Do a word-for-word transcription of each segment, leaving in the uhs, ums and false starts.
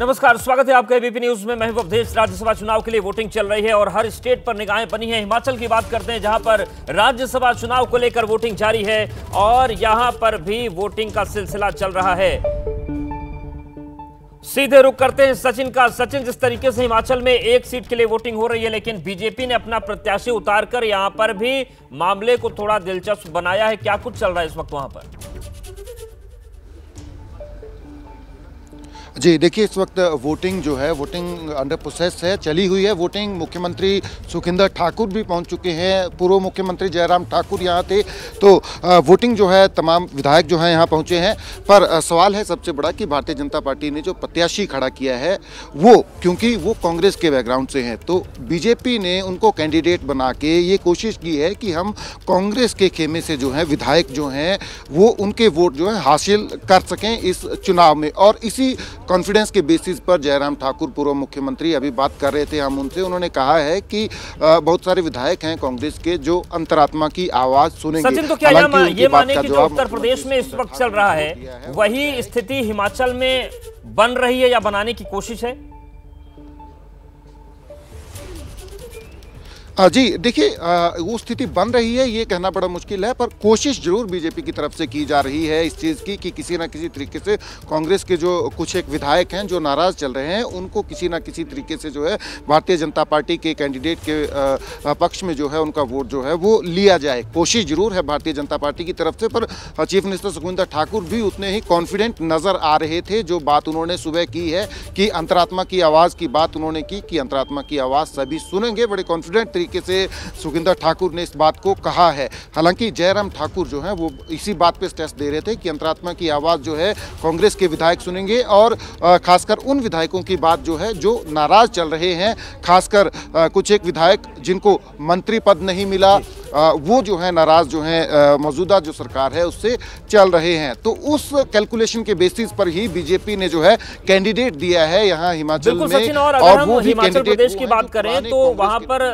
नमस्कार, स्वागत है आपका एबीपी न्यूज में। महबूब प्रदेश राज्यसभा चुनाव के लिए वोटिंग चल रही है और हर स्टेट पर निगाहें बनी हैं। हिमाचल की बात करते हैं, जहां पर राज्यसभा चुनाव को लेकर वोटिंग जारी है और यहां पर भी वोटिंग का सिलसिला चल रहा है। सीधे रुख करते हैं सचिन का। सचिन, जिस तरीके से हिमाचल में एक सीट के लिए वोटिंग हो रही है, लेकिन बीजेपी ने अपना प्रत्याशी उतारकर यहां पर भी मामले को थोड़ा दिलचस्प बनाया है। क्या कुछ चल रहा है इस वक्त वहां पर? जी देखिए, इस वक्त वोटिंग जो है, वोटिंग अंडर प्रोसेस है, चली हुई है वोटिंग। मुख्यमंत्री सुखेंद्र ठाकुर भी पहुंच चुके हैं, पूर्व मुख्यमंत्री जयराम ठाकुर यहाँ थे, तो वोटिंग जो है तमाम विधायक जो है यहाँ पहुँचे हैं। पर सवाल है सबसे बड़ा कि भारतीय जनता पार्टी ने जो प्रत्याशी खड़ा किया है वो, क्योंकि वो कांग्रेस के बैकग्राउंड से हैं, तो बीजेपी ने उनको कैंडिडेट बना के ये कोशिश की है कि हम कांग्रेस के खेमे से जो है विधायक जो हैं वो उनके वोट जो है हासिल कर सकें इस चुनाव में। और इसी कॉन्फिडेंस के बेसिस पर जयराम ठाकुर, पूर्व मुख्यमंत्री, अभी बात कर रहे थे हम उनसे, उन्होंने कहा है कि बहुत सारे विधायक हैं कांग्रेस के जो अंतरात्मा की आवाज सुनेंगे। सचिन, तो क्या ये माने कि जो उत्तर प्रदेश में इस वक्त चल रहा है वही स्थिति हिमाचल में बन रही है या बनाने की कोशिश है? जी देखिए, वो स्थिति बन रही है ये कहना बड़ा मुश्किल है, पर कोशिश जरूर बीजेपी की तरफ से की जा रही है इस चीज़ की कि किसी ना किसी तरीके से कांग्रेस के जो कुछ एक विधायक हैं जो नाराज़ चल रहे हैं उनको किसी ना किसी तरीके से जो है भारतीय जनता पार्टी के कैंडिडेट के पक्ष में जो है उनका वोट जो है वो लिया जाए। कोशिश जरूर है भारतीय जनता पार्टी की तरफ से, पर चीफ मिनिस्टर सुखविंदर ठाकुर भी उतने ही कॉन्फिडेंट नज़र आ रहे थे। जो बात उन्होंने सुबह की है कि अंतरात्मा की आवाज़ की बात उन्होंने की कि अंतरात्मा की आवाज़ सभी सुनेंगे, बड़े कॉन्फिडेंट के से सुखविंदर ठाकुर ने इस बात को कहा है। हालांकि जयराम ठाकुर जो है वो इसी बात पे स्ट्रेस दे रहे थे कि अंतरात्मा की आवाज़ जो है कांग्रेस के विधायक सुनेंगे और खासकर उन विधायकों की बात जो है जो नाराज़ चल रहे हैं, खासकर कुछ एक विधायक जिनको मंत्री पद नहीं मिला वो जो है नाराज़ जो है मौजूदा जो सरकार है उससे चल रहे हैं। तो उस कैलकुलेशन के बेसिस पर ही बीजेपी ने जो है कैंडिडेट दिया है यहाँ हिमाचल में। और वो हिमाचल प्रदेश की बात करें तो वहाँ पर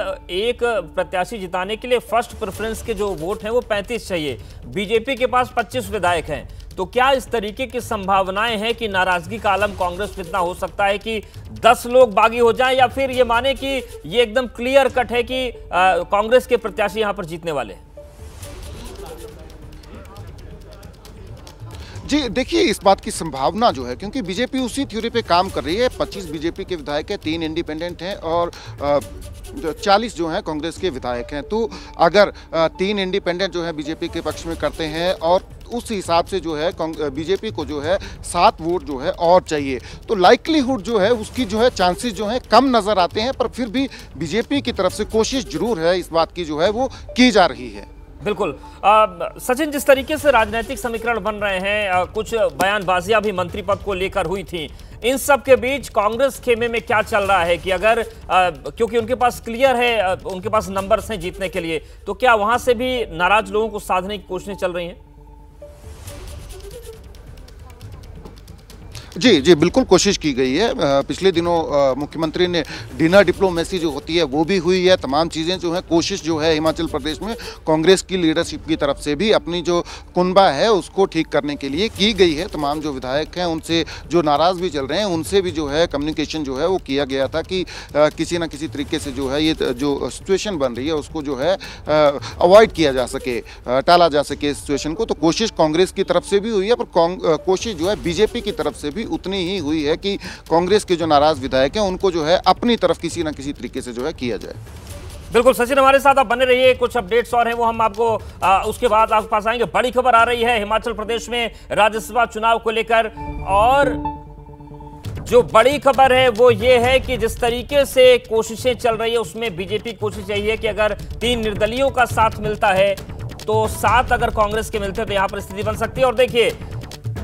एक प्रत्याशी जिताने के लिए फर्स्ट प्रेफरेंस के जो वोट हैं वो पैंतीस चाहिए, बीजेपी के पास पच्चीस विधायक हैं, तो क्या इस तरीके की संभावनाएं हैं कि नाराजगी का आलम कांग्रेस में इतना हो सकता है कि दस लोग बागी हो जाएं, या फिर ये माने कि ये एकदम क्लियर कट है कि कांग्रेस के प्रत्याशी यहां पर जीतने वाले हैं? जी देखिए, इस बात की संभावना जो है, क्योंकि बीजेपी उसी थ्योरी पे काम कर रही है, पच्चीस बीजेपी के विधायक हैं, तीन इंडिपेंडेंट हैं और आ, चालीस जो हैं कांग्रेस के विधायक हैं। तो अगर तीन इंडिपेंडेंट जो है बीजेपी के पक्ष में करते हैं और उस हिसाब से जो है बीजेपी को जो है सात वोट जो है और चाहिए, तो लाइकलीहुड जो है उसकी जो है चांसेस जो है कम नज़र आते हैं, पर फिर भी बीजेपी की तरफ से कोशिश जरूर है इस बात की जो है वो की जा रही है। बिल्कुल। सचिन, जिस तरीके से राजनीतिक समीकरण बन रहे हैं, आ, कुछ बयानबाजियां भी मंत्री पद को लेकर हुई थी, इन सब के बीच कांग्रेस खेमे में क्या चल रहा है कि अगर आ, क्योंकि उनके पास क्लियर है, आ, उनके पास नंबर्स हैं जीतने के लिए, तो क्या वहां से भी नाराज लोगों को साधने की कोशिशें चल रही हैं? जी जी बिल्कुल, कोशिश की गई है। पिछले दिनों मुख्यमंत्री ने डिनर डिप्लोमेसी जो होती है वो भी हुई है, तमाम चीज़ें जो है कोशिश जो है हिमाचल प्रदेश में कांग्रेस की लीडरशिप की तरफ से भी अपनी जो कुनबा है उसको ठीक करने के लिए की गई है। तमाम जो विधायक हैं उनसे जो नाराज़ भी चल रहे हैं उनसे भी जो है कम्युनिकेशन जो है वो किया गया था कि किसी ना किसी तरीके से जो है ये जो सिचुएशन बन रही है उसको जो है अवॉइड किया जा सके, टाला जा सके इस सिचुएशन को। तो कोशिश कांग्रेस की तरफ से भी हुई है, पर कोशिश जो है बीजेपी की तरफ से भी उतनी ही हुई है कि कांग्रेस के जो नाराज विधायक हैं उनको जो है अपनी तरफ किसी ना किसी तरीके से जो है किया जाए। बिल्कुल सचिन, हमारे साथ आप बने रहिए, कुछ अपडेट्स और हैं वो हम आपको आ, उसके बाद आपके पास आएंगे। बड़ी खबर आ रही है हिमाचल प्रदेश में राज्यसभा चुनाव को लेकर, और जो बड़ी खबर है वो ये है कि जिस तरीके से कोशिशें चल रही है उसमें बीजेपी कोशिश यही है कि अगर तीन निर्दलीयों का साथ मिलता है तो सात अगर कांग्रेस के मिलते हैं तो यहां पर स्थिति बन सकती है। और देखिए,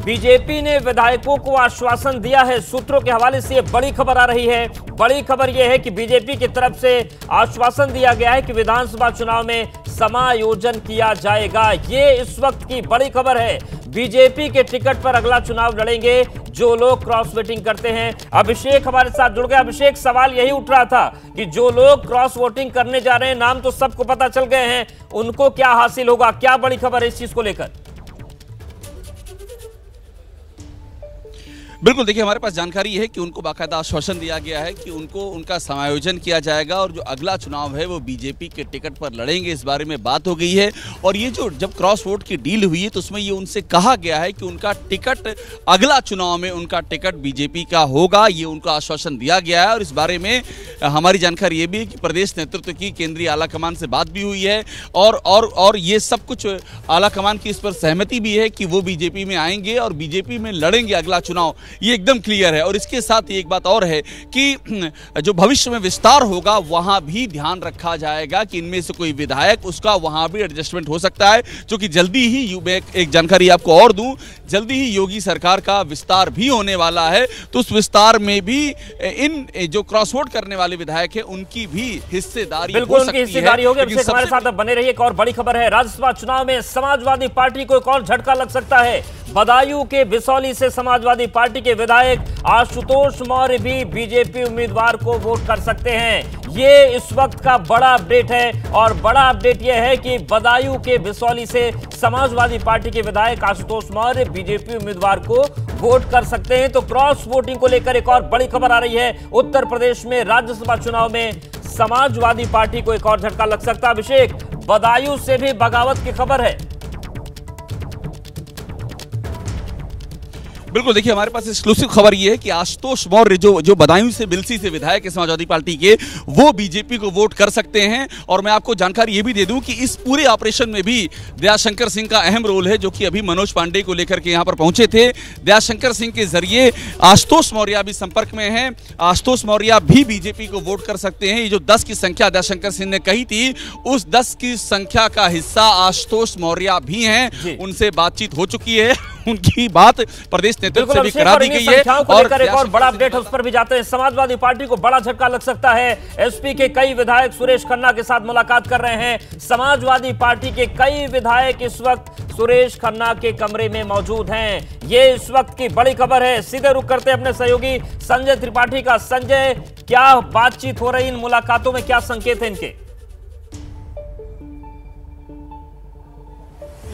बीजेपी ने विधायकों को आश्वासन दिया है, सूत्रों के हवाले से बड़ी खबर आ रही है। बड़ी खबर यह है कि बीजेपी की तरफ से आश्वासन दिया गया है कि विधानसभा चुनाव में समायोजन किया जाएगा। ये इस वक्त की बड़ी खबर है। बीजेपी के टिकट पर अगला चुनाव लड़ेंगे जो लोग क्रॉस वोटिंग करते हैं। अभिषेक हमारे साथ जुड़ गए। अभिषेक, सवाल यही उठ रहा था कि जो लोग क्रॉस वोटिंग करने जा रहे हैं, नाम तो सबको पता चल गए हैं, उनको क्या हासिल होगा? क्या बड़ी खबर है इस चीज को लेकर? बिल्कुल, देखिए हमारे पास जानकारी है कि उनको बाकायदा आश्वासन दिया गया है कि उनको उनका समायोजन किया जाएगा और जो अगला चुनाव है वो बीजेपी के टिकट पर लड़ेंगे, इस बारे में बात हो गई है। और ये जो जब क्रॉस वोट की डील हुई है तो उसमें ये उनसे कहा गया है कि उनका टिकट अगला चुनाव में उनका टिकट बीजेपी का होगा, ये उनको आश्वासन दिया गया है। और इस बारे में हमारी जानकारी ये भी है कि प्रदेश नेतृत्व की केंद्रीय आला कमान से बात भी हुई है और और और ये सब कुछ आला कमान की इस पर सहमति भी है कि वो बीजेपी में आएंगे और बीजेपी में लड़ेंगे अगला चुनाव, ये एकदम क्लियर है। और इसके साथ एक बात और है कि जो भविष्य में विस्तार होगा वहां भी ध्यान रखा जाएगा कि इनमें से कोई विधायक उसका वहां भी एडजस्टमेंट हो सकता है, क्योंकि जल्दी ही मैं एक जानकारी आपको और दूं, जल्दी ही योगी सरकार का विस्तार भी होने वाला है, तो उस विस्तार में भी इन जो क्रॉसवोट करने वाले विधायक है उनकी भी हिस्सेदारी बिल्कुल हो सकती हिस्सेदारी है। होगी हमारे साथ अब बने रहिए। एक और बड़ी खबर है, राज्यसभा चुनाव में समाजवादी पार्टी को एक और झटका लग सकता है। बदायूं के बिसौली से समाजवादी पार्टी के विधायक आशुतोष मौर्य भी बीजेपी उम्मीदवार को वोट कर सकते हैं। ये इस वक्त का बड़ा अपडेट है और बड़ा अपडेट यह है कि बदायूं के बिसौली से समाजवादी पार्टी के विधायक आशुतोष मौर्य बीजेपी उम्मीदवार को वोट कर सकते हैं। तो क्रॉस वोटिंग को लेकर एक और बड़ी खबर आ रही है। उत्तर प्रदेश में राज्यसभा चुनाव में समाजवादी पार्टी को एक और झटका लग सकता है। अभिषेक, बदायूं से भी बगावत की खबर है। बिल्कुल, देखिए हमारे पास एक्सक्लूसिव खबर ये है कि आशुतोष मौर्य जो जो बदायूं से बिलसी से विधायक है समाजवादी पार्टी के, वो बीजेपी को वोट कर सकते हैं। और मैं आपको जानकारी ये भी दे दूं कि इस पूरे ऑपरेशन में भी दयाशंकर सिंह का अहम रोल है, जो कि अभी मनोज पांडे को लेकर के यहाँ पर पहुंचे थे। दयाशंकर सिंह के जरिए आशुतोष मौर्य अभी संपर्क में है, आशुतोष मौर्य भी बीजेपी को वोट कर सकते हैं। ये जो दस की संख्या दयाशंकर सिंह ने कही थी, उस दस की संख्या का हिस्सा आशुतोष मौर्य भी हैं। उनसे बातचीत हो चुकी है, उनकी बात प्रदेश नेतृत्व से भी करा दी गई है। और एक और बड़ा अपडेट उस पर भी जाते हैं। समाजवादी पार्टी को बड़ा झटका लग सकता है। एसपी के कई विधायक सुरेश खन्ना के साथ मुलाकात कर रहे हैं। समाजवादी पार्टी के कई विधायक इस वक्त सुरेश खन्ना के कमरे में मौजूद हैं। ये इस वक्त की बड़ी खबर है। सीधे रुख करते हैं अपने सहयोगी संजय त्रिपाठी का। संजय, क्या बातचीत हो रही, इन मुलाकातों में क्या संकेत है इनके?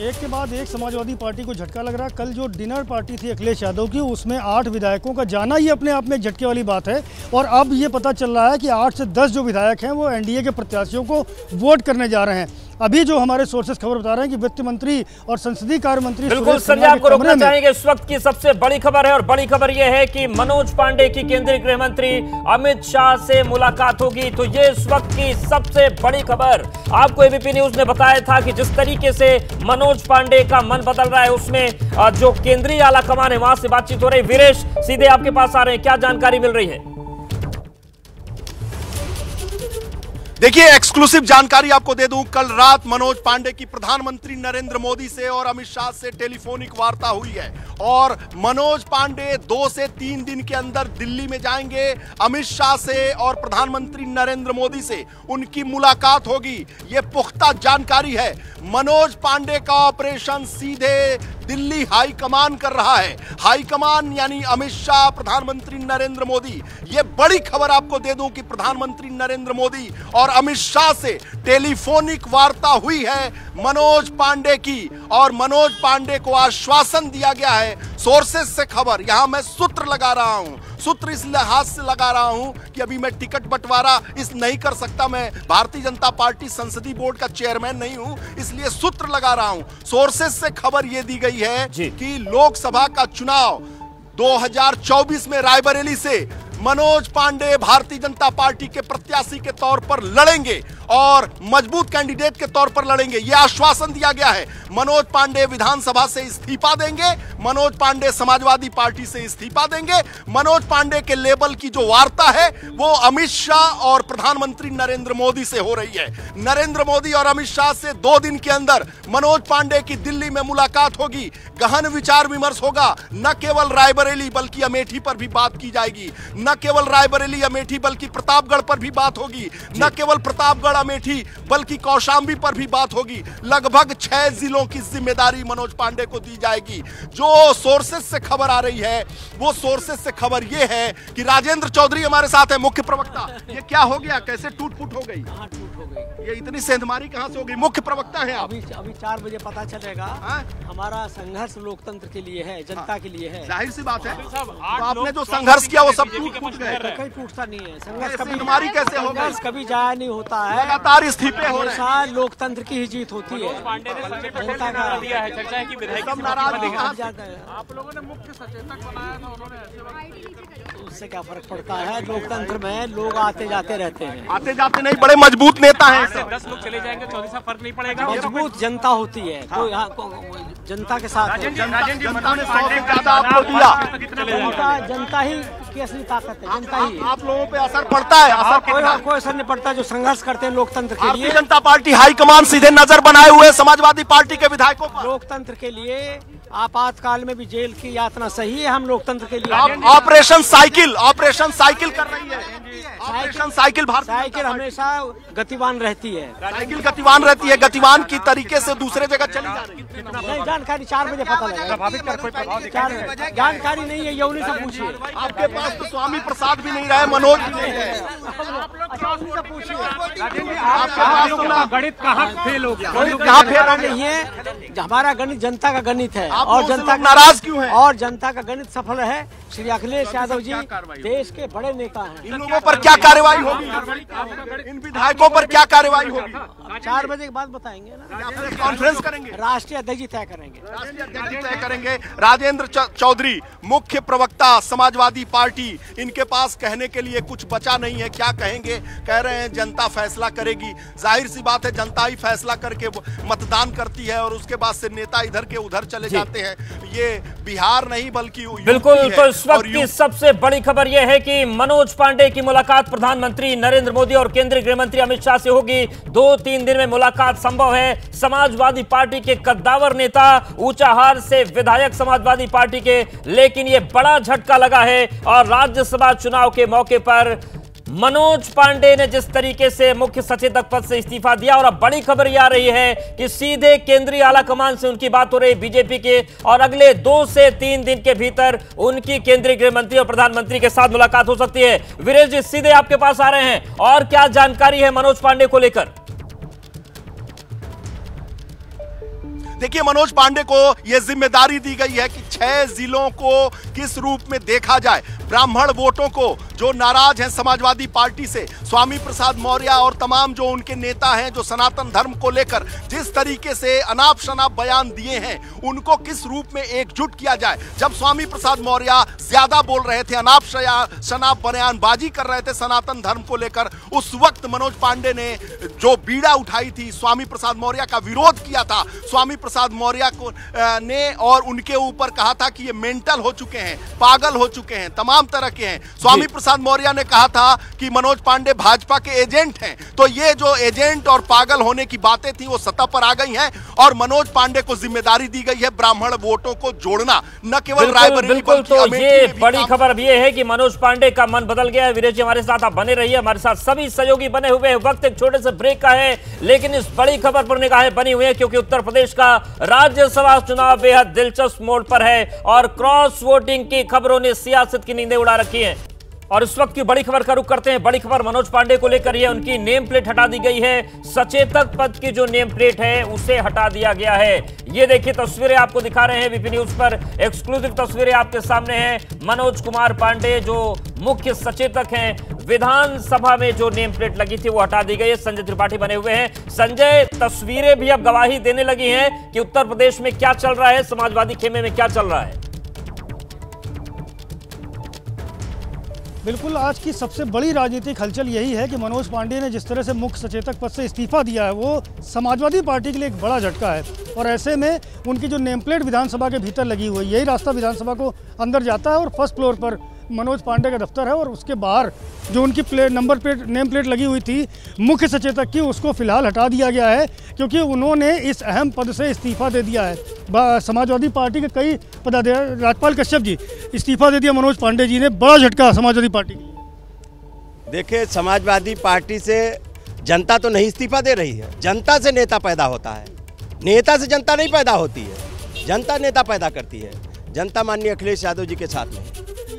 एक के बाद एक समाजवादी पार्टी को झटका लग रहा है। कल जो डिनर पार्टी थी अखिलेश यादव की, उसमें आठ विधायकों का जाना ही अपने आप में झटके वाली बात है। और अब ये पता चल रहा है कि आठ से दस जो विधायक हैं वो एनडीए के प्रत्याशियों को वोट करने जा रहे हैं। अभी जो हमारे सोर्सेस खबर बता रहे हैं कि वित्त मंत्री और संसदीय कार्य मंत्री बिल्कुल संजय आपको रोकना चाहेंगे। इस वक्त की सबसे बड़ी खबर है और बड़ी खबर यह है कि मनोज पांडे की केंद्रीय गृह मंत्री अमित शाह से मुलाकात होगी। तो ये इस वक्त की सबसे बड़ी खबर। आपको एबीपी न्यूज ने बताया था कि जिस तरीके से मनोज पांडे का मन बदल रहा है, उसमें जो केंद्रीय आला कमान है वहां से बातचीत हो रही। वीरेश, सीधे आपके पास आ रहे हैं, क्या जानकारी मिल रही है? देखिए, एक्सक्लूसिव जानकारी आपको दे दूं, कल रात मनोज पांडे की प्रधानमंत्री नरेंद्र मोदी से और अमित शाह से टेलीफोनिक वार्ता हुई है और मनोज पांडे दो से तीन दिन के अंदर दिल्ली में जाएंगे। अमित शाह से और प्रधानमंत्री नरेंद्र मोदी से उनकी मुलाकात होगी, ये पुख्ता जानकारी है। मनोज पांडे का ऑपरेशन सीधे दिल्ली हाई कमान कर रहा है। हाई कमान यानी अमित शाह, प्रधानमंत्री नरेंद्र मोदी। ये बड़ी खबर आपको दे दूं कि प्रधानमंत्री नरेंद्र मोदी और अमित शाह से टेलीफोनिक वार्ता हुई है मनोज पांडे की और मनोज पांडे को आश्वासन दिया गया है। सोर्सेस से खबर, यहां मैं सूत्र लगा रहा हूं, सूत्र इस लिहाज से लगा रहा हूं कि अभी मैं टिकट बंटवारा इस नहीं कर सकता, मैं भारतीय जनता पार्टी संसदीय बोर्ड का चेयरमैन नहीं हूं, इसलिए सूत्र लगा रहा हूं। सोर्सेस से खबर यह दी गई है कि लोकसभा का चुनाव दो हज़ार चौबीस में रायबरेली से मनोज पांडे भारतीय जनता पार्टी के प्रत्याशी के तौर पर लड़ेंगे और मजबूत कैंडिडेट के तौर पर लड़ेंगे, यह आश्वासन दिया गया है। मनोज पांडे विधानसभा से इस्तीफा देंगे, मनोज पांडे समाजवादी पार्टी से इस्तीफा देंगे। मनोज पांडे के लेवल की जो वार्ता है वो अमित शाह और प्रधानमंत्री नरेंद्र मोदी से हो रही है। नरेंद्र मोदी और अमित शाह से दो दिन के अंदर मनोज पांडे की दिल्ली में मुलाकात होगी। गहन विचार विमर्श होगा, न केवल रायबरेली बल्कि अमेठी पर भी बात की जाएगी, न केवल रायबरेली अमेठी बल्कि प्रतापगढ़ पर भी बात होगी, न केवल प्रतापगढ़ अमेठी बल्कि कौशाम्बी पर भी बात होगी। लगभग छह जिलों की जिम्मेदारी मनोज पांडे को दी जाएगी। जो सोर्सेस से खबर आ रही है, वो सोर्सेस से खबर ये है कि राजेंद्र चौधरी हमारे साथ है, मुख्य प्रवक्ता। ये क्या हो गया, कैसे टूट फूट हो गई? ये इतनी सेंधमारी कहाँ से होगी? मुख्य प्रवक्ता है आप। अभी अभी चार बजे पता चलेगा। हमारा संघर्ष लोकतंत्र के लिए है, जनता के लिए है। जाहिर सी बात है, आपने जो संघर्ष किया वो सब टूट फूट गए। कहीं टूटता नहीं है संघर्ष, कभी कैसे होगा? कभी जाया नहीं होता है, लगातार इस्तीफे हो रहे हैं। लोकतंत्र की ही जीत होती है। आप लोगों ने मुख्य सचेतक बनाया था, उन्होंने, उससे क्या फर्क पड़ता है? लोकतंत्र में लोग आते जाते रहते हैं। आते जाते नहीं, बड़े मजबूत नेता हैं। दस लोग चले जाएंगे, चौदह से फर्क नहीं पड़ेगा। मजबूत जनता होती है, तो यहाँ जनता के साथ जनता ने सौ से ज्यादा आपको दिया। जनता ही की असली ताकत है। जनता ही। आप लोगों पे असर पड़ता है? असर कोई असर नहीं पड़ता, जो संघर्ष करते हैं लोकतंत्र के लिए। जनता पार्टी हाईकमान सीधे नजर बनाए हुए समाजवादी पार्टी के विधायकों पर। लोकतंत्र के लिए आपातकाल में भी जेल की यातना सही है। हम लोकतंत्र के लिए ऑपरेशन साइकिल, ऑपरेशन साइकिल कर रही है। ऑपरेशन साइकिल भारत साइकिल हमेशा गतिवान रहती है। साइकिल गतिवान रहती है, गतिवान की तरीके से दूसरे जगह चली जा रही है। जानकारी चार बजे पता लगेगा। जानकारी नहीं है, यौनी से पूछिए। आपके पास तो स्वामी प्रसाद भी नहीं रहे, मनोज भी नहीं है। गणित कहाँ फेल हो गया? गणित कहाँ फेल नहीं है, हमारा गणित जनता का गणित है। और जनता नाराज क्यों है? और जनता का गणित सफल है। श्री अखिलेश यादव जी देश के बड़े नेता हैं। इन लोगों पर क्या कार्रवाई होगी? इन विधायकों पर क्या कार्रवाई होगी? चार बजे के बाद बताएंगे ना, कॉन्फ्रेंस करेंगे, राष्ट्रीय अध्यक्ष तय करेंगे। राष्ट्रीय अध्यक्ष तय करेंगे। राजेंद्र चौधरी मुख्य प्रवक्ता समाजवादी पार्टी, इनके पास कहने के लिए कुछ बचा नहीं है। क्या कहेंगे? कह रहे हैं जनता फैसला करेगी। जाहिर सी बात है, जनता ही फैसला करके मतदान करती है और उसके बाद से नेता इधर के उधर चले जाते हैं। ये बिहार नहीं बल्कि बिल्कुल। इस वक्त की सबसे बड़ी खबर यह है कि मनोज पांडे की मुलाकात प्रधानमंत्री नरेंद्र मोदी और केंद्रीय गृह मंत्री अमित शाह से होगी। दो तीन दिन में मुलाकात संभव है। समाजवादी पार्टी के कद्दावर नेता, ऊंचाहार से विधायक समाजवादी पार्टी के, लेकिन यह बड़ा झटका लगा है। और राज्यसभा चुनाव के मौके पर मनोज पांडे ने जिस तरीके से मुख्य सचेतक पद से इस्तीफा दिया, और अब बड़ी खबर यह आ रही है कि सीधे केंद्रीय आला कमान से उनकी बात हो रही बीजेपी के, और अगले दो से तीन दिन के भीतर उनकी केंद्रीय गृह मंत्री और प्रधानमंत्री के साथ मुलाकात हो सकती है। वीरेंद्र जी सीधे आपके पास आ रहे हैं, और क्या जानकारी है मनोज पांडे को लेकर? देखिए, मनोज पांडे को यह जिम्मेदारी दी गई है कि छह जिलों को किस रूप में देखा जाए। ब्राह्मण वोटों को जो नाराज हैं समाजवादी पार्टी से, स्वामी प्रसाद मौर्य और तमाम जो उनके नेता हैं जो सनातन धर्म को लेकर जिस तरीके से अनाप शनाप बयान दिए हैं, उनको किस रूप में एकजुट किया जाए। जब स्वामी प्रसाद मौर्य ज्यादा बोल रहे थे, अनाप शनाप बयानबाजी कर रहे थे सनातन धर्म को लेकर, उस वक्त मनोज पांडे ने जो बीड़ा उठाई थी, स्वामी प्रसाद मौर्य का विरोध किया था, स्वामी प्रसाद मौर्य को ने और उनके ऊपर कहा था कि ये मेंटल हो चुके हैं, पागल हो चुके हैं, तमाम तरह के हैं। स्वामी प्रसाद मौर्य ने कहा था कि मनोज पांडे भाजपा के एजेंट हैं। तो ये जो एजेंट और पागल होने की बातें थी वो सत्ता पर आ गई हैं, और मनोज पांडे को जिम्मेदारी दी गई है ब्राह्मण वोटों को जोड़ना, न केवल रायबरेली बिल्कुल। तो ये बड़ी खबर यह है कि मनोज पांडे का मन बदल गया है। वीरेश जी हमारे साथ आप बने रहिए, हमारे साथ सभी सहयोगी बने हुए हैं। वक्त एक छोटे से ब्रेक का है, लेकिन इस बड़ी खबर पर निगाहें बनी हुई है, क्योंकि उत्तर प्रदेश का राज्यसभा चुनाव बेहद दिलचस्प मोड़ पर है, और क्रॉस वोटिंग की खबरों ने सियासत की नींदें उड़ा रखी हैं। और इस वक्त की बड़ी खबर का रुख करते हैं। बड़ी खबर मनोज पांडे को लेकर यह, उनकी नेम प्लेट हटा दी गई है। सचेतक पद की जो नेम प्लेट है उसे हटा दिया गया है। ये देखिए तस्वीरें आपको दिखा रहे हैं एबीपी न्यूज पर, एक्सक्लूसिव तस्वीरें आपके सामने हैं। मनोज कुमार पांडे जो मुख्य सचेतक हैं, विधानसभा में जो नेम प्लेट लगी थी वो हटा दी गई है। संजय त्रिपाठी बने हुए हैं। संजय, तस्वीरें भी अब गवाही देने लगी हैं कि उत्तर प्रदेश में क्या चल रहा है, समाजवादी खेमे में क्या चल रहा है। बिल्कुल, आज की सबसे बड़ी राजनीतिक हलचल यही है कि मनोज पांडे ने जिस तरह से मुख्य सचेतक पद से इस्तीफा दिया है वो समाजवादी पार्टी के लिए एक बड़ा झटका है। और ऐसे में उनकी जो नेम प्लेट विधानसभा के भीतर लगी हुई, यही रास्ता विधानसभा को अंदर जाता है और फर्स्ट फ्लोर पर मनोज पांडे का दफ्तर है, और उसके बाहर जो उनकी plate number plate name plate लगी हुई थी मुख्य सचेतक की, उसको फिलहाल हटा दिया गया है, क्योंकि उन्होंने इस अहम पद से इस्तीफा दे दिया है। समाजवादी पार्टी के कई पदाधिकारी, राजपाल कश्यप जी इस्तीफा दे दिया मनोज पांडे जी ने। बड़ा झटका समाजवादी पार्टी के। देखिए, समाजवादी पार्टी से जनता तो नहीं इस्तीफा दे रही है, जनता से नेता पैदा होता है, नेता से जनता नहीं पैदा होती है, जनता नेता पैदा करती है। जनता माननीय अखिलेश यादव जी के साथ में,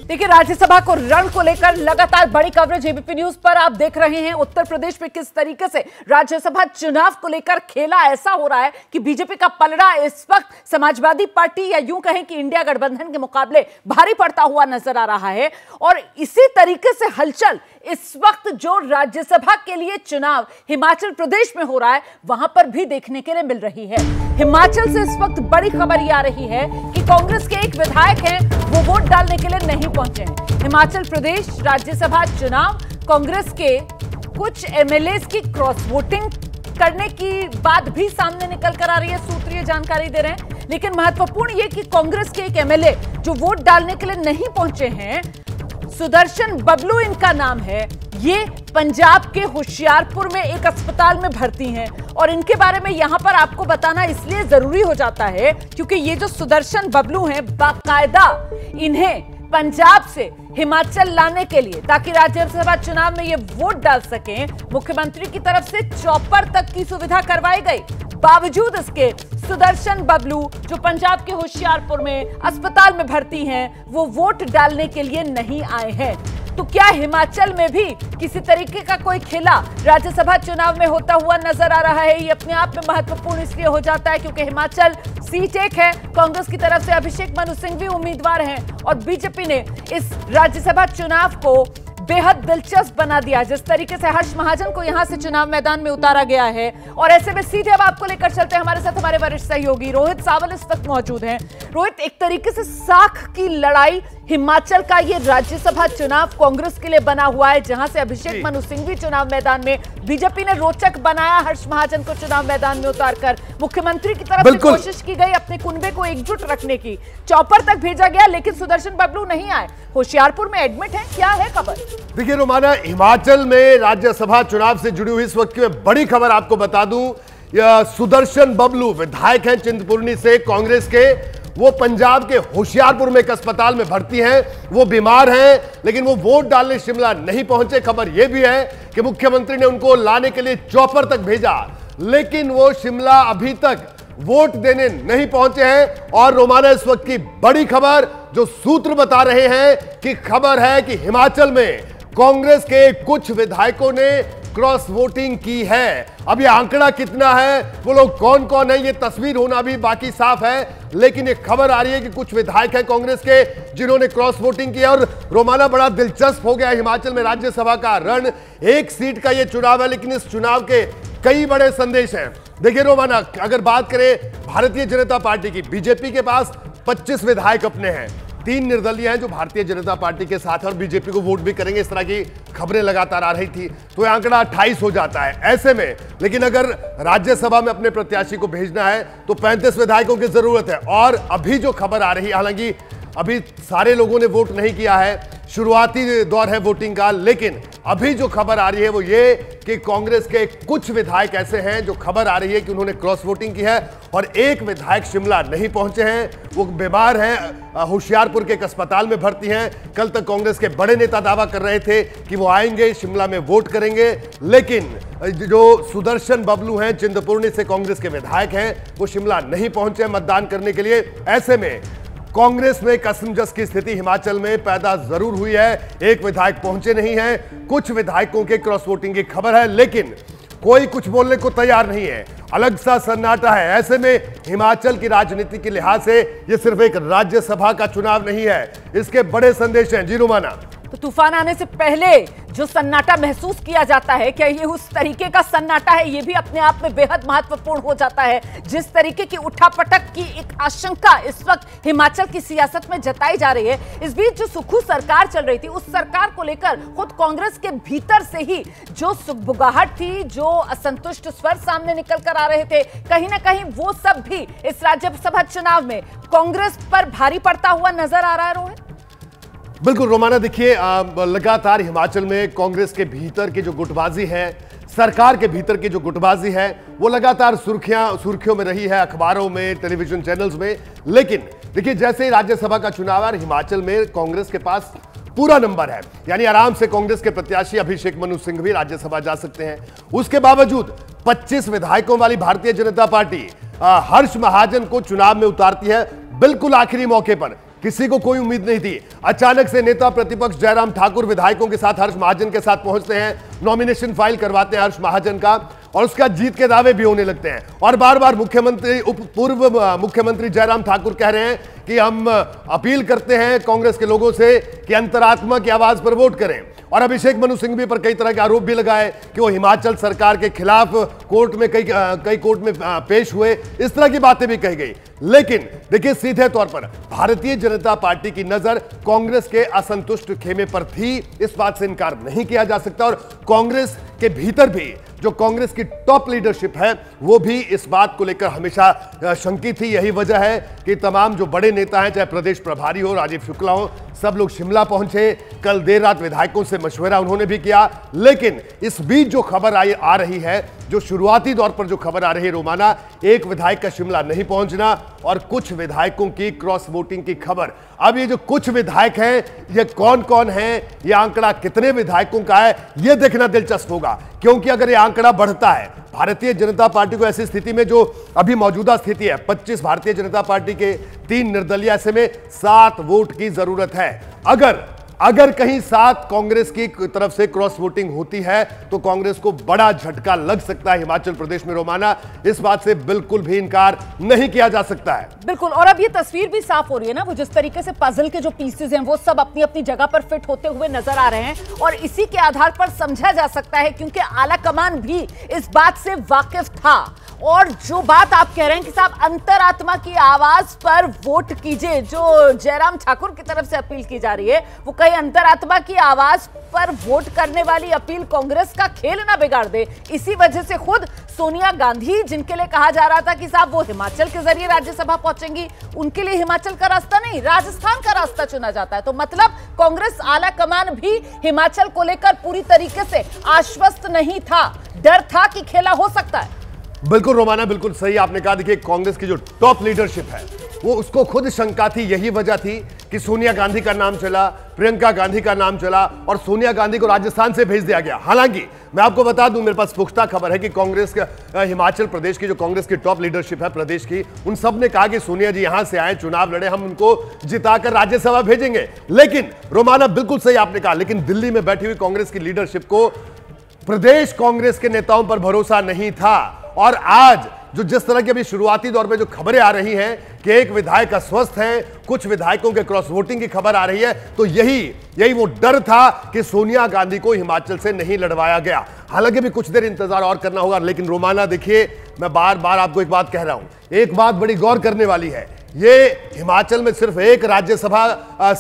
देखिए राज्यसभा को रण को लेकर लगातार बड़ी कवरेज एबीपी न्यूज पर आप देख रहे हैं। उत्तर प्रदेश में किस तरीके से राज्यसभा चुनाव को लेकर खेला ऐसा हो रहा है कि बीजेपी का पलड़ा इस वक्त समाजवादी पार्टी या यूं कहें कि इंडिया गठबंधन के मुकाबले भारी पड़ता हुआ नजर आ रहा है। और इसी तरीके से हलचल इस वक्त जो राज्यसभा के लिए चुनाव हिमाचल प्रदेश में हो रहा है वहां पर भी देखने के लिए मिल रही है। हिमाचल से इस वक्त बड़ी खबर ये आ रही है कि कांग्रेस के एक विधायक हैं वो वोट डालने के लिए नहीं पहुंचे हैं। हिमाचल प्रदेश राज्यसभा चुनाव कांग्रेस के कुछ एमएलए की क्रॉस वोटिंग करने की बात भी सामने निकल कर आ रही है, सूत्रीय जानकारी दे रहे हैं। लेकिन महत्वपूर्ण ये कि कांग्रेस के एक एमएलए जो वोट डालने के लिए नहीं पहुंचे हैं, सुदर्शन बबलू इनका नाम है, ये पंजाब के होशियारपुर में एक अस्पताल में भर्ती हैं। और इनके बारे में यहाँ पर आपको बताना इसलिए जरूरी हो जाता है क्योंकि ये जो सुदर्शन बबलू हैं बाकायदा इन्हें पंजाब से हिमाचल लाने के लिए ताकि राज्यसभा चुनाव में ये वोट डाल सकें मुख्यमंत्री की तरफ से चौपर तक की सुविधा करवाई गई। बावजूद इसके सुदर्शन बबलू जो पंजाब के होशियारपुर में अस्पताल में भर्ती हैं वो वोट डालने के लिए नहीं आए हैं। तो क्या हिमाचल में भी किसी तरीके का कोई खेला राज्यसभा चुनाव में होता हुआ नजर आ रहा है? ये अपने आप में महत्वपूर्ण इसलिए हो जाता है क्योंकि हिमाचल सीट एक है, कांग्रेस की तरफ से अभिषेक मनु सिंघवी उम्मीदवार हैं और बीजेपी ने इस राज्यसभा चुनाव को बेहद दिलचस्प बना दिया। जिस तरीके से हर्ष महाजन को यहां से चुनाव मैदान में उतारा गया है और ऐसे में सीधे अब आपको लेकर चलते हैं हमारे साथ हमारे वरिष्ठ सहयोगी रोहित सावल इस वक्त मौजूद हैं। रोहित, एक तरीके से साख की लड़ाई हिमाचल का ये राज्यसभा चुनाव कांग्रेस के लिए बना हुआ है, जहां से अभिषेक मनु सिंघवी चुनाव मैदान में, बीजेपी ने रोचक बनाया हर्ष महाजन को चुनाव मैदान में उतार कर, मुख्यमंत्री की तरफ से कोशिश की गई अपने कुनबे को एकजुट रखने की, चौपर तक भेजा गया लेकिन सुदर्शन बबलू नहीं आए, होशियारपुर में एडमिट है। क्या है खबर? देखिए रोमाना, हिमाचल में राज्यसभा चुनाव से जुड़ी हुई इस वक्त की मैं बड़ी खबर आपको बता दूं, सुदर्शन बबलू विधायक हैं चिंतपूर्णी से कांग्रेस के, वो पंजाब के होशियारपुर में एक अस्पताल में भर्ती हैं, वो बीमार हैं लेकिन वो वोट डालने शिमला नहीं पहुंचे। खबर ये भी है कि मुख्यमंत्री ने उनको लाने के लिए चौपर तक भेजा लेकिन वो शिमला अभी तक वोट देने नहीं पहुंचे हैं। और रोमाना, इस वक्त की बड़ी खबर जो सूत्र बता रहे हैं कि खबर है कि हिमाचल में कांग्रेस के कुछ विधायकों ने क्रॉस वोटिंग की है। अब ये आंकड़ा कितना है, वो लोग कौन कौन है, ये तस्वीर होना भी बाकी साफ है, लेकिन ये खबर आ रही है कि कुछ विधायक हैं कांग्रेस के जिन्होंने क्रॉस वोटिंग की है। और रोमाना, बड़ा दिलचस्प हो गया हिमाचल में राज्यसभा का रण, एक सीट का ये चुनाव है लेकिन इस चुनाव के कई बड़े संदेश हैं। देखिए रोमाना, अगर बात करें भारतीय जनता पार्टी की, बीजेपी के पास पच्चीस विधायक अपने हैं, तीन निर्दलीय हैं जो भारतीय जनता पार्टी के साथ हैं और बीजेपी को वोट भी करेंगे, इस तरह की खबरें लगातार आ रही थी, तो यह आंकड़ा अट्ठाईस हो जाता है। ऐसे में लेकिन अगर राज्यसभा में अपने प्रत्याशी को भेजना है तो पैंतीस विधायकों की जरूरत है। और अभी जो खबर आ रही है, हालांकि अभी सारे लोगों ने वोट नहीं किया है, शुरुआती दौर है वोटिंग का, लेकिन अभी जो खबर आ रही है वो ये कि कांग्रेस के कुछ विधायक ऐसे हैं जो खबर आ रही है कि उन्होंने क्रॉस वोटिंग की है और एक विधायक शिमला नहीं पहुंचे हैं, वो बीमार हैं, होशियारपुर के एक अस्पताल में भर्ती हैं। कल तक कांग्रेस के बड़े नेता दावा कर रहे थे कि वो आएंगे शिमला में वोट करेंगे, लेकिन जो सुदर्शन बबलू हैं चिंतपूर्णी से कांग्रेस के विधायक हैं वो शिमला नहीं पहुंचे मतदान करने के लिए। ऐसे में कांग्रेस में एक असमंजस की स्थिति हिमाचल में पैदा जरूर हुई है, एक विधायक पहुंचे नहीं हैं, कुछ विधायकों के क्रॉस वोटिंग की खबर है लेकिन कोई कुछ बोलने को तैयार नहीं है, अलग सा सन्नाटा है। ऐसे में हिमाचल की राजनीति के लिहाज से यह सिर्फ एक राज्यसभा का चुनाव नहीं है, इसके बड़े संदेश हैं। जी रुमाना, तो तूफान आने से पहले जो सन्नाटा महसूस किया जाता है क्या ये उस तरीके का सन्नाटा है? ये भी अपने आप में बेहद महत्वपूर्ण हो जाता है। जिस तरीके की उठापटक की एक आशंका इस वक्त हिमाचल की सियासत में जताई जा रही है। इस बीच जो सुक्खू सरकार चल रही थी उस सरकार को लेकर खुद कांग्रेस के भीतर से ही जो सुगबुगाहट थी, जो असंतुष्ट स्वर सामने निकल कर आ रहे थे, कहीं ना कहीं वो सब भी इस राज्यसभा चुनाव में कांग्रेस पर भारी पड़ता हुआ नजर आ रहा है। रोहित, बिल्कुल रोमाना, देखिए लगातार हिमाचल में कांग्रेस के भीतर की जो गुटबाजी है, सरकार के भीतर की जो गुटबाजी है, वो लगातार सुर्खियां सुर्खियों में रही है, अखबारों में, टेलीविजन चैनल्स में। लेकिन देखिए जैसे ही राज्यसभा का चुनाव है, हिमाचल में कांग्रेस के पास पूरा नंबर है, यानी आराम से कांग्रेस के प्रत्याशी अभिषेक मनु सिंघवी राज्यसभा जा सकते हैं। उसके बावजूद पच्चीस विधायकों वाली भारतीय जनता पार्टी हर्ष महाजन को चुनाव में उतारती है बिल्कुल आखिरी मौके पर। किसी को कोई उम्मीद नहीं थी। अचानक से नेता प्रतिपक्ष जयराम ठाकुर विधायकों के साथ हर्ष महाजन के साथ पहुंचते हैं, नॉमिनेशन फाइल करवाते हैं हर्ष महाजन का और उसका जीत के दावे भी होने लगते हैं। और बार बार मुख्यमंत्री उप पूर्व मुख्यमंत्री जयराम ठाकुर कह रहे हैं कि हम अपील करते हैं कांग्रेस के लोगों से कि अंतरात्मा की आवाज पर वोट करें। और अभिषेक मनु सिंघवी पर कई तरह के आरोप भी लगाए कि वो हिमाचल सरकार के खिलाफ कोर्ट में कई कई कोर्ट में पेश हुए, इस तरह की बातें भी कही गई। लेकिन देखिए, सीधे तौर पर भारतीय जनता पार्टी की नजर कांग्रेस के असंतुष्ट खेमे पर थी, इस बात से इनकार नहीं किया जा सकता। और कांग्रेस के भीतर भी जो कांग्रेस की टॉप लीडरशिप है वो भी इस बात को लेकर हमेशा शंकित थी। यही वजह है कि तमाम जो बड़े नेता हैं, चाहे प्रदेश प्रभारी हो, राजीव शुक्ला हो, सब लोग शिमला पहुंचे। कल देर रात विधायकों से मशवरा उन्होंने भी किया। लेकिन इस बीच जो खबर आई आ रही है, जो शुरुआती दौर पर जो खबर आ रही है, रोमाना एक विधायक का शिमला नहीं पहुंचना और कुछ विधायकों की क्रॉस वोटिंग की खबर। अब ये जो कुछ विधायक हैं, ये कौन कौन है, ये आंकड़ा कितने विधायकों का है, ये देखना दिलचस्प होगा। क्योंकि अगर ये आंकड़ा बढ़ता है, भारतीय जनता पार्टी को ऐसी स्थिति में जो अभी मौजूदा स्थिति है, पच्चीस भारतीय जनता पार्टी के तीन निर्दलीय, ऐसे में सात वोट की जरूरत है। अगर अगर कहीं सात कांग्रेस की तरफ से क्रॉस वोटिंग होती है तो कांग्रेस को बड़ा झटका लग सकता है हिमाचल प्रदेश में। रोमाना, इस बात से बिल्कुल भी इनकार नहीं किया जा सकता है। बिल्कुल। और अब ये तस्वीर भी साफ हो रही है ना, वो जिस तरीके से पजल के जो पीसेस हैं वो सब अपनी अपनी जगह पर फिट होते हुए नजर आ रहे हैं। और इसी के आधार पर समझा जा सकता है, क्योंकि आला कमान भी इस बात से वाकिफ था। और जो बात आप कह रहे हैं कि साहब अंतरात्मा की आवाज पर वोट कीजिए, जो जयराम ठाकुर की तरफ से अपील की जा रही है, वो अंतरात्मा की आवाज पर वोट करने वाली अपील कांग्रेस का खेल ना बिगाड़ दे। इसी वजह से खुद सोनिया गांधी, जिनके लिए कहा जा रहा था कि साहब वो हिमाचल के जरिए राज्यसभा पहुंचेंगी, उनके लिए हिमाचल का रास्ता नहीं राजस्थान का रास्ता चुना जाता है। तो मतलब कांग्रेस आला कमान भी हिमाचल को लेकर पूरी तरीके से आश्वस्त नहीं था, डर था कि खेला हो सकता है। बिल्कुल रोमाना, बिल्कुल सही आपने कहा। देखिए, कांग्रेस की जो टॉप लीडरशिप है वो उसको खुद शंका थी। यही वजह थी कि सोनिया गांधी का नाम चला, प्रियंका गांधी का नाम चला और सोनिया गांधी को राजस्थान से भेज दिया गया। हालांकि मैं आपको बता दूं, मेरे पास पुख्ता खबर है कि कांग्रेस का हिमाचल प्रदेश की जो कांग्रेस की टॉप लीडरशिप है प्रदेश की, उन सब ने कहा कि सोनिया जी यहां से आए, चुनाव लड़े, हम उनको जिताकर राज्यसभा भेजेंगे। लेकिन रोमाना, बिल्कुल सही आपने कहा, लेकिन दिल्ली में बैठी हुई कांग्रेस की लीडरशिप को प्रदेश कांग्रेस के नेताओं पर भरोसा नहीं था। और आज जो जिस तरह की अभी शुरुआती दौर में जो खबरें आ रही हैं कि एक विधायक अस्वस्थ है, कुछ विधायकों के क्रॉस वोटिंग की खबर आ रही है, तो यही यही वो डर था कि सोनिया गांधी को हिमाचल से नहीं लड़वाया गया। हालांकि भी कुछ देर इंतजार और करना होगा। लेकिन रोमाना, देखिए, मैं बार बार आपको एक बात कह रहा हूं, एक बात बड़ी गौर करने वाली है, ये हिमाचल में सिर्फ एक राज्यसभा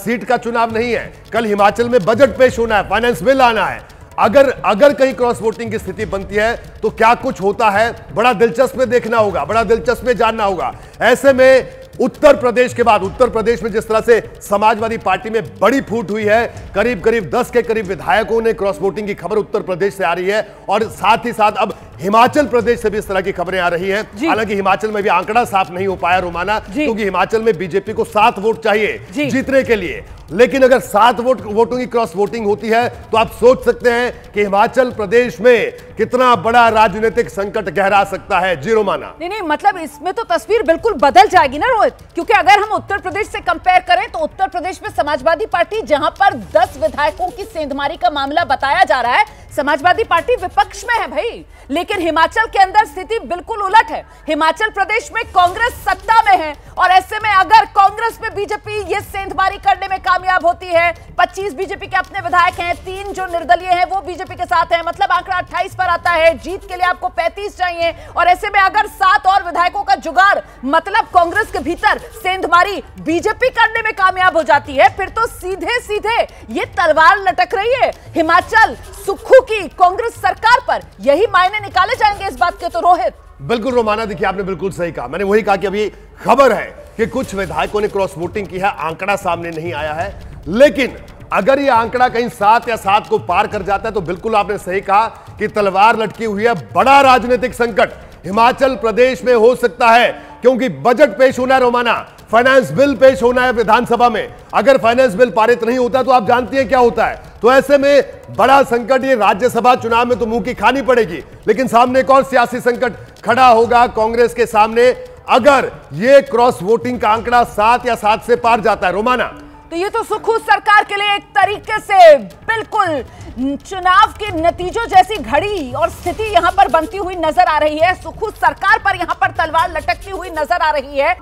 सीट का चुनाव नहीं है। कल हिमाचल में बजट पेश होना है, फाइनेंस बिल आना है। अगर अगर कहीं क्रॉस वोटिंग की स्थिति बनती है तो क्या कुछ होता है, बड़ा दिलचस्प में देखना होगा, बड़ा दिलचस्प में जानना होगा। ऐसे में उत्तर प्रदेश के बाद उत्तर प्रदेश में जिस तरह से समाजवादी पार्टी में बड़ी फूट हुई है, करीब करीब दस के करीब विधायकों ने क्रॉस वोटिंग की खबर उत्तर प्रदेश से आ रही है। और साथ ही साथ अब हिमाचल प्रदेश से भी इस तरह की खबरें आ रही हैं। हालांकि हिमाचल में भी आंकड़ा साफ नहीं हो पाया रोमाना, क्योंकि हिमाचल में बीजेपी को सात वोट चाहिए जीतने के लिए। लेकिन अगर सात वोट वोटों की क्रॉस वोटिंग होती है तो आप सोच सकते हैं कि हिमाचल प्रदेश में कितना बड़ा राजनीतिक संकट गहरा सकता है। जी रोमाना, नहीं नहीं, मतलब इसमें तो तस्वीर बिल्कुल बदल जाएगी ना रोहित, क्योंकि अगर हम उत्तर प्रदेश से कंपेयर करें तो उत्तर प्रदेश में समाजवादी पार्टी जहां पर दस विधायकों की सेंधमारी का मामला बताया जा रहा है, समाजवादी पार्टी विपक्ष में है भाई। लेकिन हिमाचल के अंदर स्थिति बिल्कुल उलट है, हिमाचल प्रदेश में कांग्रेस सत्ता में है। और ऐसे में अगर कांग्रेस में बीजेपी ये सेंधमारी करने में कामयाब होती है, पच्चीस बीजेपी के अपने विधायक हैं, तीन जो निर्दलीय हैं वो बीजेपी के साथ हैं, मतलब आंकड़ा अट्ठाईस पर आता है, जीत के लिए आपको पैंतीस चाहिए। और ऐसे में अगर सात और विधायकों का जुगाड़, मतलब कांग्रेस के भीतर सेंधमारी बीजेपी करने में कामयाब हो जाती है, फिर तो सीधे सीधे ये तलवार लटक रही है हिमाचल सुक्खू की कांग्रेस सरकार पर, यही मायने निकाले जाएंगे इस बात के। तो रोहित, बिल्कुल रोमाना, देखिए आपने बिल्कुल सही कहा, मैंने वही कहा कि अभी खबर है कि कुछ विधायकों ने क्रॉस वोटिंग की है, आंकड़ा सामने नहीं आया है। लेकिन अगर ये आंकड़ा कहीं सात या सात को पार कर जाता है तो बिल्कुल आपने सही कहा कि तलवार लटकी हुई है, बड़ा राजनीतिक संकट हिमाचल प्रदेश में हो सकता है। क्योंकि बजट पेश होना है रोमाना, फाइनेंस बिल पेश होना है विधानसभा में, अगर फाइनेंस बिल पारित नहीं होता तो आप जानती हैं क्या होता है। तो ऐसे में बड़ा संकट, ये राज्यसभा चुनाव में तो मुंह की खानी पड़ेगी। लेकिन सामने एक और सियासी संकट खड़ा होगा कांग्रेस के सामने। अगर ये क्रॉस वोटिंग का आंकड़ा सात या सात से पार जाता है रोमाना, तो ये तो सुक्खू सरकार के लिए एक तरीके से बिल्कुल चुनाव के नतीजों जैसी घड़ी और स्थिति यहाँ पर बनती हुई नजर आ रही है। सुक्खू सरकार पर यहाँ पर तलवार लटकती हुई नजर आ रही है।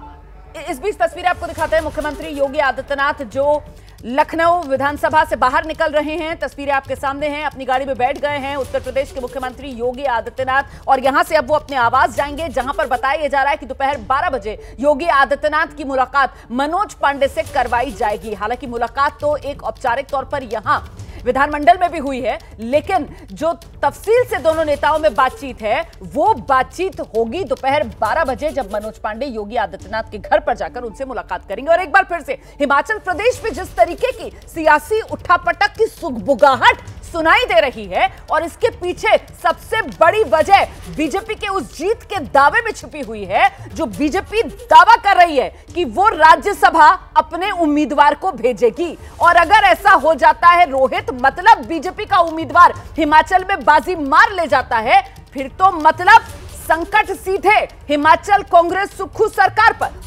इस बीच तस्वीरें आपको दिखाते हैं मुख्यमंत्री योगी आदित्यनाथ जो लखनऊ विधानसभा से बाहर निकल रहे हैं। तस्वीरें आपके सामने हैं, अपनी गाड़ी में बैठ गए हैं उत्तर प्रदेश के मुख्यमंत्री योगी आदित्यनाथ और यहां से अब वो अपने आवास जाएंगे, जहां पर बताया जा रहा है कि दोपहर बारह बजे योगी आदित्यनाथ की मुलाकात मनोज पांडे से करवाई जाएगी। हालांकि मुलाकात तो एक औपचारिक तौर पर यहां विधानमंडल में भी हुई है, लेकिन जो तफसील से दोनों नेताओं में बातचीत है वो बातचीत होगी दोपहर बारह बजे, जब मनोज पांडे योगी आदित्यनाथ के घर पर जाकर उनसे मुलाकात करेंगे। और एक बार फिर से हिमाचल प्रदेश में जिस तरीके की सियासी उठापटक की सुगबुगाहट सुनाई दे रही है और इसके पीछे सबसे बड़ी वजह बीजेपी के उस जीत के दावे में छुपी हुई है जो बीजेपी दावा कर रही है कि वो राज्यसभा अपने उम्मीदवार को भेजेगी। और अगर ऐसा हो जाता है रोहित, मतलब बीजेपी का उम्मीदवार हिमाचल में बाजी मार ले जाता है, फिर तो मतलब संकट सीधे हिमाचल कांग्रेस सुक्खू सरकार पर।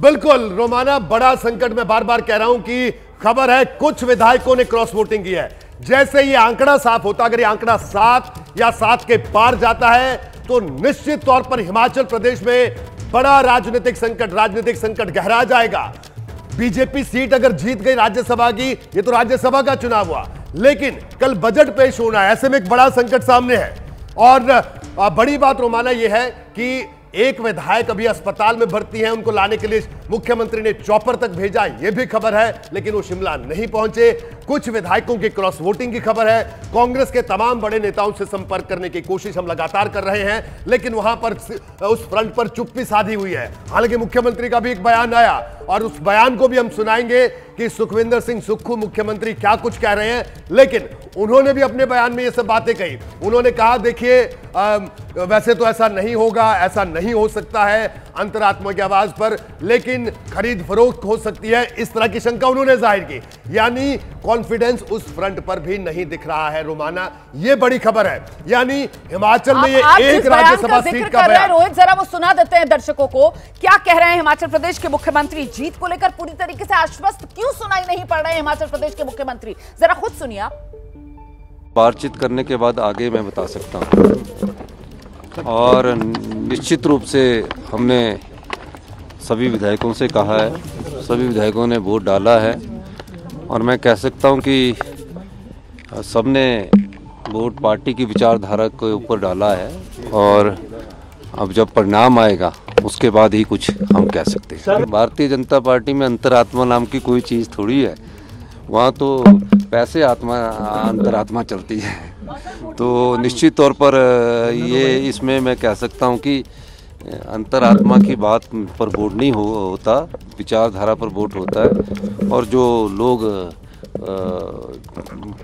बिल्कुल रोमाना, बड़ा संकट। मैं बार बार कह रहा हूं कि खबर है कुछ विधायकों ने क्रॉस वोटिंग की है। जैसे ये आंकड़ा साफ होता, अगर ये आंकड़ा सात या सात के पार जाता है तो निश्चित तौर पर हिमाचल प्रदेश में बड़ा राजनीतिक संकट राजनीतिक संकट गहरा जाएगा। बीजेपी सीट अगर जीत गई राज्यसभा की, ये तो राज्यसभा का चुनाव हुआ, लेकिन कल बजट पेश होना है, ऐसे में एक बड़ा संकट सामने है। और बड़ी बात रोमाना ये है कि एक विधायक अभी अस्पताल में भर्ती है, उनको लाने के लिए मुख्यमंत्री ने चौपर तक भेजा, ये भी खबर है, लेकिन वो शिमला नहीं पहुंचे। कुछ विधायकों की क्रॉस वोटिंग की खबर है। कांग्रेस के तमाम बड़े नेताओं से संपर्क करने की कोशिश हम लगातार कर रहे हैं, लेकिन वहां पर उस फ्रंट पर चुप्पी साधी हुई है। हालांकि मुख्यमंत्री का भी एक बयान आया और उस बयान को भी हम सुनाएंगे कि सुखविंदर सिंह सुक्खू मुख्यमंत्री क्या कुछ कह रहे हैं, लेकिन उन्होंने भी अपने बयान में ये सब बातें कही। उन्होंने कहा, देखिए वैसे तो ऐसा नहीं होगा, ऐसा नहीं हो सकता है अंतरात्मा की आवाज पर, लेकिन खरीद फरोख्त हो सकती है, इस तरह की शंका उन्होंने जाहिर की। यानी कॉन्फिडेंस उस फ्रंट पर भी नहीं दिख रहा है रोमाना, ये बड़ी खबर है। यानी हिमाचल में ये एक राज्यसभा सीट का बयान। रोहित, जरा वो सुना देते हैं दर्शकों को, क्या कह रहे हैं हिमाचल प्रदेश के मुख्यमंत्री। जीत को लेकर पूरी तरीके से आश्वस्त क्यों सुनाई नहीं पड़ रहे हिमाचल प्रदेश के मुख्यमंत्री, जरा खुद सुनिए आप। बातचीत करने के बाद आगे मैं बता सकता हूँ, और निश्चित रूप से हमने सभी विधायकों से कहा है, सभी विधायकों ने वोट डाला है, और मैं कह सकता हूं कि सबने वोट पार्टी की विचारधारा के ऊपर डाला है, और अब जब परिणाम आएगा उसके बाद ही कुछ हम कह सकते हैं। भारतीय जनता पार्टी में अंतरात्मा नाम की कोई चीज़ थोड़ी है, वहाँ तो पैसे आत्मा अंतरात्मा चलती है। तो निश्चित तौर पर ये इसमें मैं कह सकता हूँ कि अंतरात्मा की बात पर वोट नहीं हो, होता विचारधारा पर वोट होता है। और जो लोग आ,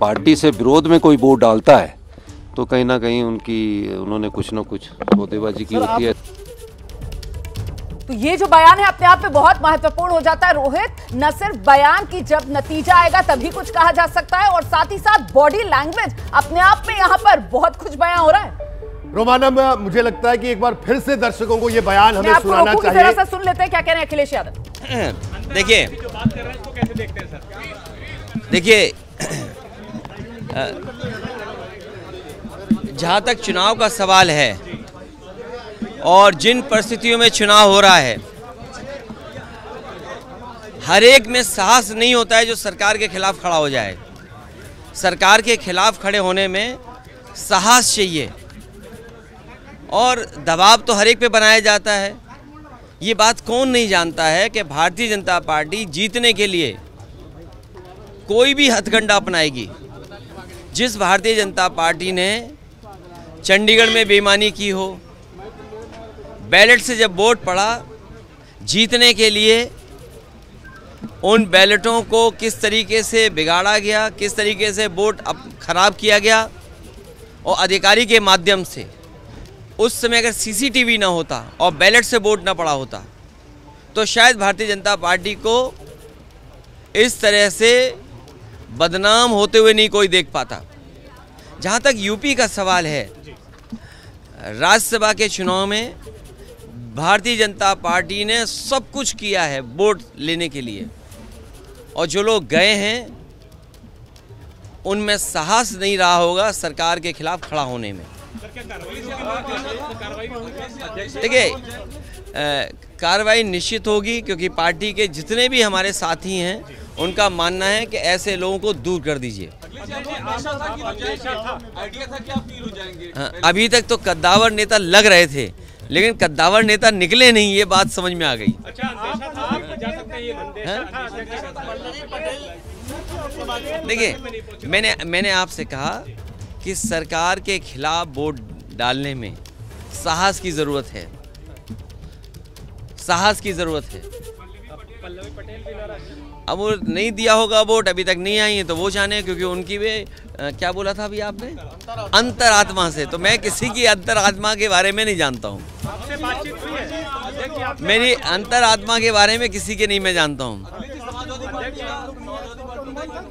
पार्टी से विरोध में कोई वोट डालता है तो कहीं ना कहीं उनकी उन्होंने कुछ ना कुछ सौदेबाजी की होती है। तो ये जो बयान है अपने आप में बहुत महत्वपूर्ण हो जाता है रोहित। न सिर्फ बयान की, जब नतीजा आएगा तभी कुछ कहा जा सकता है, और साथ ही साथ बॉडी लैंग्वेज अपने आप में यहाँ पर बहुत कुछ बयान हो रहा है रोमाना। में मुझे लगता है कि एक बार फिर से दर्शकों को ये बयान हमें सुनाना चाहिए। जरा सा सुन लेते हैं क्या कह रहे हैं अखिलेश यादव। देखिए देखिए जहाँ तक चुनाव का सवाल है और जिन परिस्थितियों में चुनाव हो रहा है, हर एक में साहस नहीं होता है जो सरकार के खिलाफ खड़ा हो जाए। सरकार के खिलाफ खड़े होने में साहस चाहिए, और दबाव तो हर एक पे बनाया जाता है। ये बात कौन नहीं जानता है कि भारतीय जनता पार्टी जीतने के लिए कोई भी हथकंडा अपनाएगी। जिस भारतीय जनता पार्टी ने चंडीगढ़ में बेईमानी की हो, बैलेट से जब वोट पड़ा जीतने के लिए, उन बैलेटों को किस तरीके से बिगाड़ा गया, किस तरीके से वोट खराब किया गया, और अधिकारी के माध्यम से। उस समय अगर सीसीटीवी ना होता और बैलेट से वोट ना पड़ा होता तो शायद भारतीय जनता पार्टी को इस तरह से बदनाम होते हुए नहीं कोई देख पाता। जहाँ तक यूपी का सवाल है, राज्यसभा के चुनाव में भारतीय जनता पार्टी ने सब कुछ किया है वोट लेने के लिए, और जो लोग गए हैं उनमें साहस नहीं रहा होगा सरकार के खिलाफ खड़ा होने में। देखिए, कार्रवाई निश्चित होगी क्योंकि पार्टी के जितने भी हमारे साथी हैं उनका मानना है कि ऐसे लोगों को दूर कर दीजिए। अभी तक तो कद्दावर नेता लग रहे थे लेकिन कद्दावर नेता निकले नहीं, ये बात समझ में आ गई। देखिए, मैंने मैंने आपसे कहा कि सरकार के खिलाफ वोट डालने में साहस की ज़रूरत है, साहस की ज़रूरत है। पल्लवी पटेल भी नाराज़, अब वो नहीं दिया होगा वोट, अभी तक नहीं आई है तो वो जाने, क्योंकि उनकी वे आ, क्या बोला था अभी आपने, अंतरात्मा से। तो मैं किसी की अंतरात्मा के बारे में नहीं जानता हूँ, मेरी अंतरात्मा के बारे में किसी के नहीं मैं जानता हूँ।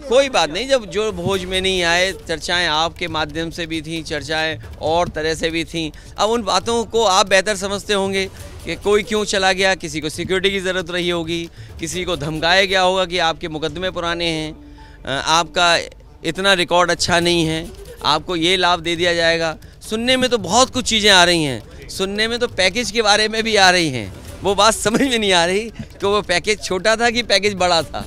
कोई बात नहीं, जब जो भोज में नहीं आए, चर्चाएं आपके माध्यम से भी थीं, चर्चाएं और तरह से भी थीं। अब उन बातों को आप बेहतर समझते होंगे कि कोई क्यों चला गया, किसी को सिक्योरिटी की ज़रूरत रही होगी, किसी को धमकाया गया होगा कि आपके मुकदमे पुराने हैं, आपका इतना रिकॉर्ड अच्छा नहीं है, आपको ये लाभ दे दिया जाएगा। सुनने में तो बहुत कुछ चीज़ें आ रही हैं, सुनने में तो पैकेज के बारे में भी आ रही हैं। वो बात समझ में नहीं आ रही कि वो पैकेज छोटा था कि पैकेज बड़ा था।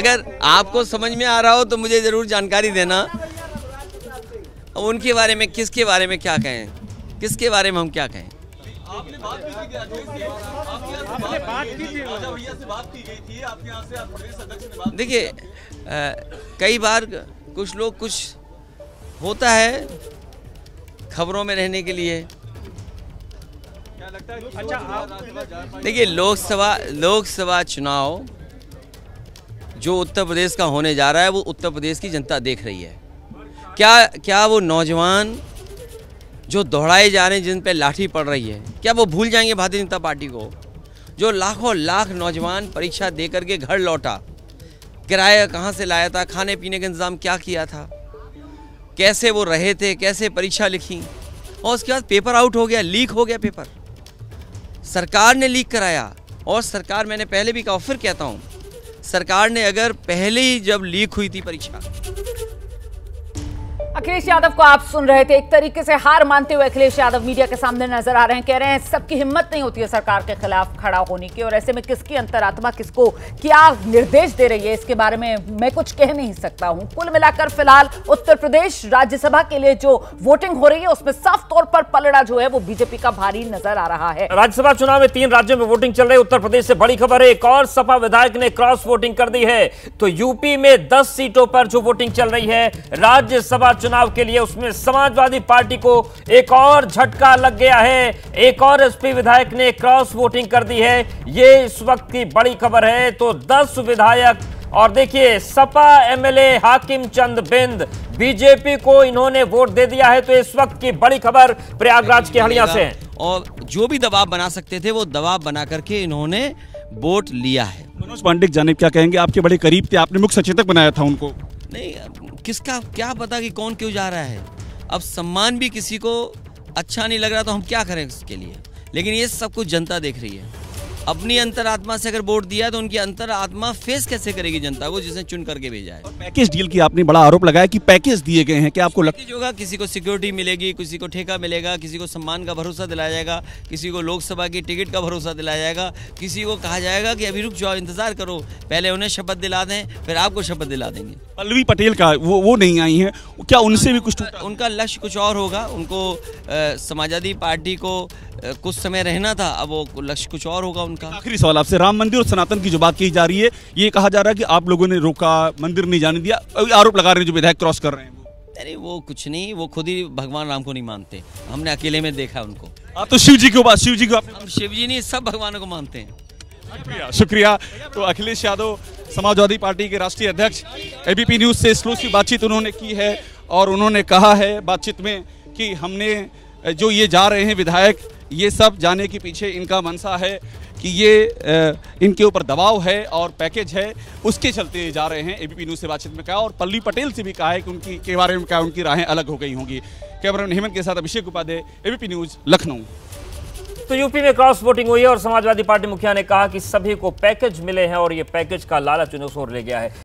अगर आपको समझ में आ रहा हो तो मुझे ज़रूर जानकारी देना। अब उनके बारे में, किसके बारे में क्या कहें, किसके बारे में हम क्या कहें। आपने बात की थी आपके यहाँ से। देखिए, कई बार कुछ लोग, कुछ होता है खबरों में रहने के लिए। देखिए, लोकसभा लोकसभा चुनाव जो उत्तर प्रदेश का होने जा रहा है वो उत्तर प्रदेश की जनता देख रही है। क्या क्या वो नौजवान जो दोहराए जा रहे हैं, जिन पे लाठी पड़ रही है, क्या वो भूल जाएंगे भारतीय जनता पार्टी को? जो लाखों लाख नौजवान परीक्षा दे करके घर लौटा, किराया कहाँ से लाया था, खाने पीने का इंतज़ाम क्या किया था, कैसे वो रहे थे, कैसे परीक्षा लिखी, और उसके बाद पेपर आउट हो गया, लीक हो गया पेपर, सरकार ने लीक कराया। और सरकार, मैंने पहले भी कहा, फिर कहता हूँ, सरकार ने अगर पहले ही जब लीक हुई थी परीक्षा। अखिलेश यादव को आप सुन रहे थे। एक तरीके से हार मानते हुए अखिलेश यादव मीडिया के सामने नजर आ रहे हैं। कह रहे हैं सबकी हिम्मत नहीं होती है सरकार के खिलाफ खड़ा होने की, और ऐसे में किसकी अंतरात्मा किसको क्या निर्देश दे रही है इसके बारे में मैं कुछ कह नहीं सकता हूं। कुल मिलाकर फिलहाल उत्तर प्रदेश राज्यसभा के लिए जो वोटिंग हो रही है उसमें साफ तौर पर पलड़ा जो है वो बीजेपी का भारी नजर आ रहा है। राज्यसभा चुनाव में तीन राज्यों में वोटिंग चल रही है। उत्तर प्रदेश से बड़ी खबर है, एक और सपा विधायक ने क्रॉस वोटिंग कर दी है। तो यूपी में दस सीटों पर जो वोटिंग चल रही है राज्यसभा चुनाव के लिए, उसमें समाजवादी पार्टी को एक और झटका लग गया है। एक और एसपी विधायक ने क्रॉस वोटिंग कर दी है, ये इस वक्त की बड़ी खबर है। तो दस विधायक, और देखिए सपा एमएलए हाकिम चंद बेंद, बीजेपी को इन्होंने वोट दे दिया है। तो इस वक्त की बड़ी खबर प्रयागराज के हड़िया से है, और जो भी दबाव बना सकते थे वो दबाव बना करके इन्होंने वोट लिया है। मनोज पांडे जानिब क्या कहेंगे, आपके बड़े करीब थे, आपने मुख्य सचेतक बनाया था उनको। नहीं, किसका क्या पता कि कौन क्यों जा रहा है। अब सम्मान भी किसी को अच्छा नहीं लग रहा तो हम क्या करें उसके लिए, लेकिन ये सब कुछ जनता देख रही है। अपनी अंतरात्मा से अगर वोट दिया तो उनकी अंतरात्मा फेस कैसे करेगी जनता को जिसने चुन करके भेजा है। और पैकेज डील की आपने बड़ा आरोप लगाया कि पैकेज दिए गए हैं, क्या आपको लगता होगा किसी को सिक्योरिटी मिलेगी, किसी को ठेका मिलेगा, किसी को सम्मान का भरोसा दिलाया जाएगा, किसी को लोकसभा की टिकट का भरोसा दिलाया जाएगा, किसी को कहा जाएगा कि अभी रुक जाओ, इंतजार करो, पहले उन्हें शपथ दिला दें फिर आपको शपथ दिला देंगे। पल्लवी पटेल का वो वो नहीं आई है, क्या उनसे भी कुछ, उनका लक्ष्य कुछ और होगा, उनको समाजवादी पार्टी को कुछ समय रहना था, अब वो लक्ष्य कुछ और होगा उनका। आखिरी सवाल आपसे, राम मंदिर और सनातन की जो बात की जा रही है, ये कहा जा रहा है कि आप लोगों ने रोका, मंदिर नहीं जाने दिया, आरोप लगा रहे हैं जो विधायक क्रॉस कर रहे हैं। अरे वो कुछ नहीं, वो खुद ही भगवान राम को नहीं मानते, हमने अकेले में देखा उनको। आप तो शिव जी के बाद, शिव जी को, हम शिव जी नहीं सब भगवानों को मानते हैं। शुक्रिया, शुक्रिया। तो अखिलेश यादव, समाजवादी पार्टी के राष्ट्रीय अध्यक्ष, एबीपी न्यूज से एक्सक्लूसिव बातचीत उन्होंने की है, और उन्होंने कहा है बातचीत में कि हमने जो ये जा रहे हैं विधायक, ये सब जाने के पीछे इनका मंशा है कि ये इनके ऊपर दबाव है और पैकेज है, उसके चलते जा रहे हैं। एबीपी न्यूज़ से बातचीत में कहा, और पल्लवी पटेल से भी कहा है कि उनकी के बारे में कहा, उनकी राहें अलग हो गई होंगी। कैमरामैन हेमंत के साथ अभिषेक उपाध्याय, एबीपी न्यूज़, लखनऊ। तो यूपी में क्रॉस वोटिंग हुई है और समाजवादी पार्टी मुखिया ने कहा कि सभी को पैकेज मिले हैं और ये पैकेज का लालच उन्हें ले गया है।